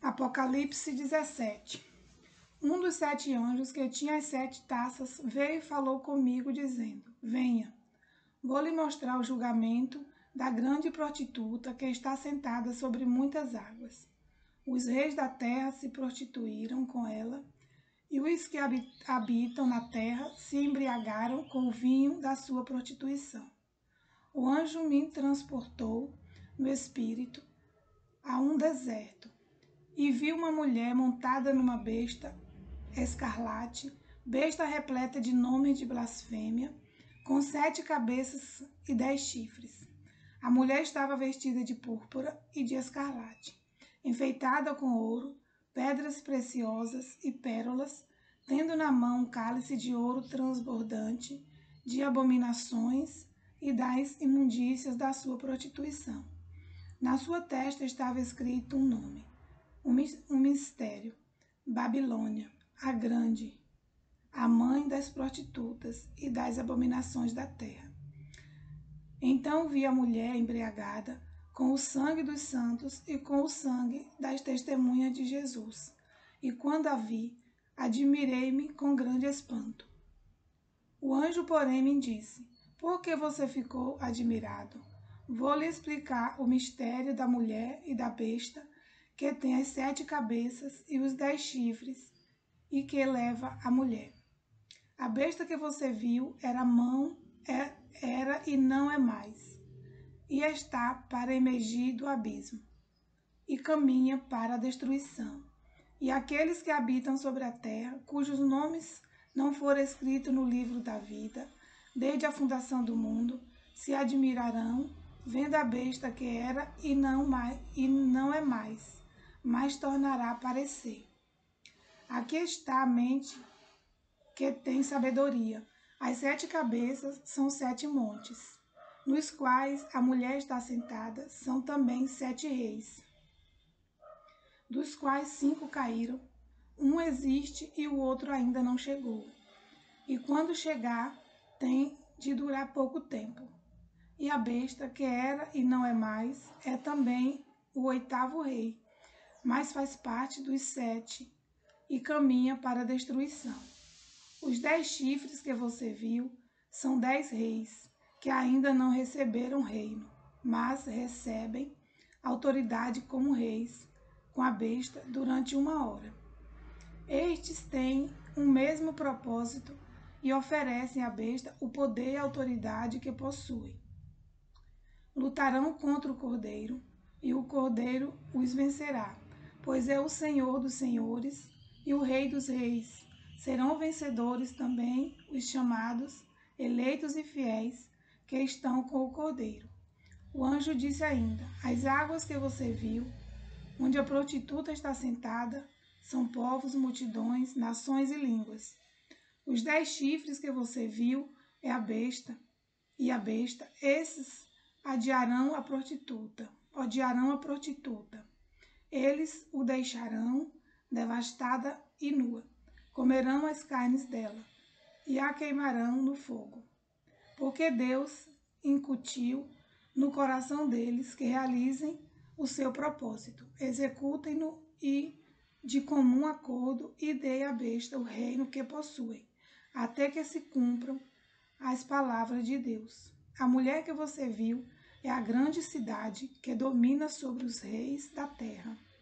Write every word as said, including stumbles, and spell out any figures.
Apocalipse dezessete. Um dos sete anjos que tinha as sete taças veio e falou comigo, dizendo: venha, vou lhe mostrar o julgamento da grande prostituta que está sentada sobre muitas águas. Os reis da terra se prostituíram com ela, e os que habitam na terra se embriagaram com o vinho da sua prostituição. O anjo me transportou no espírito a um deserto, e vi uma mulher montada numa besta escarlate, besta repleta de nomes de blasfêmia, com sete cabeças e dez chifres. A mulher estava vestida de púrpura e de escarlate, enfeitada com ouro, pedras preciosas e pérolas, tendo na mão um cálice de ouro transbordante, de abominações e das imundícias da sua prostituição. Na sua testa estava escrito um nome, um mistério: Babilônia, a grande, a mãe das prostitutas e das abominações da terra. Então vi a mulher embriagada com o sangue dos santos e com o sangue das testemunhas de Jesus. E quando a vi, admirei-me com grande espanto. O anjo, porém, me disse: por que você ficou admirado? Vou lhe explicar o mistério da mulher e da besta, que tem as sete cabeças e os dez chifres, e que leva a mulher. A besta que você viu era mão, era e não é mais, e está para emergir do abismo, e caminha para a destruição. E aqueles que habitam sobre a terra, cujos nomes não foram escritos no livro da vida, desde a fundação do mundo, se admirarão, vendo a besta que era e não, mais, e não é mais, mas tornará a aparecer. Aqui está a mente que tem sabedoria. As sete cabeças são sete montes, nos quais a mulher está sentada. São também sete reis, dos quais cinco caíram. Um existe e o outro ainda não chegou. E quando chegar, tem de durar pouco tempo. E a besta que era e não é mais é também o oitavo rei, mas faz parte dos sete e caminha para a destruição. Os dez chifres que você viu são dez reis, que ainda não receberam reino, mas recebem autoridade como reis com a besta durante uma hora. Estes têm o mesmo propósito e oferecem à besta o poder e a autoridade que possui. Lutarão contra o cordeiro, e o cordeiro os vencerá, pois é o Senhor dos senhores e o Rei dos reis. Serão vencedores também os chamados, eleitos e fiéis, que estão com o cordeiro. O anjo disse ainda: as águas que você viu, onde a prostituta está sentada, são povos, multidões, nações e línguas. Os dez chifres que você viu é a besta, e a besta, esses adiarão a prostituta, odiarão a prostituta. Eles o deixarão devastada e nua, comerão as carnes dela e a queimarão no fogo, porque Deus incutiu no coração deles que realizem o seu propósito. Executem-no e, de comum acordo, e dê à besta o reino que possuem, até que se cumpram as palavras de Deus. A mulher que você viu é a grande cidade que domina sobre os reis da terra.